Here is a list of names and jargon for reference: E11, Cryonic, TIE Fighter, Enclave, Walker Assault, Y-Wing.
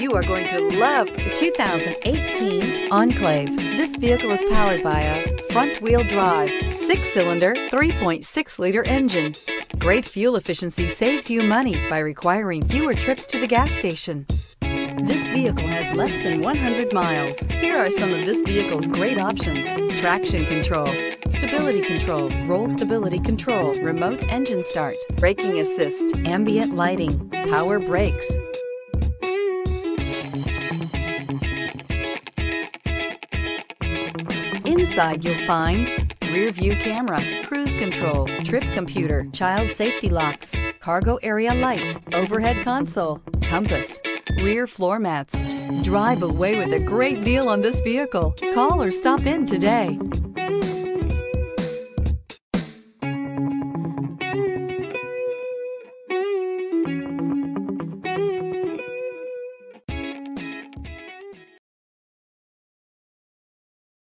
You are going to love the 2018 Enclave. This vehicle is powered by a front-wheel drive, 6-cylinder, 3.6-liter engine. Great fuel efficiency saves you money by requiring fewer trips to the gas station. This vehicle has less than 100 miles. Here are some of this vehicle's great options: traction control, stability control, roll stability control, remote engine start, braking assist, ambient lighting, power brakes. Inside you'll find rear view camera, cruise control, trip computer, child safety locks, cargo area light, overhead console, compass, rear floor mats. Drive away with a great deal on this vehicle. Call or stop in today.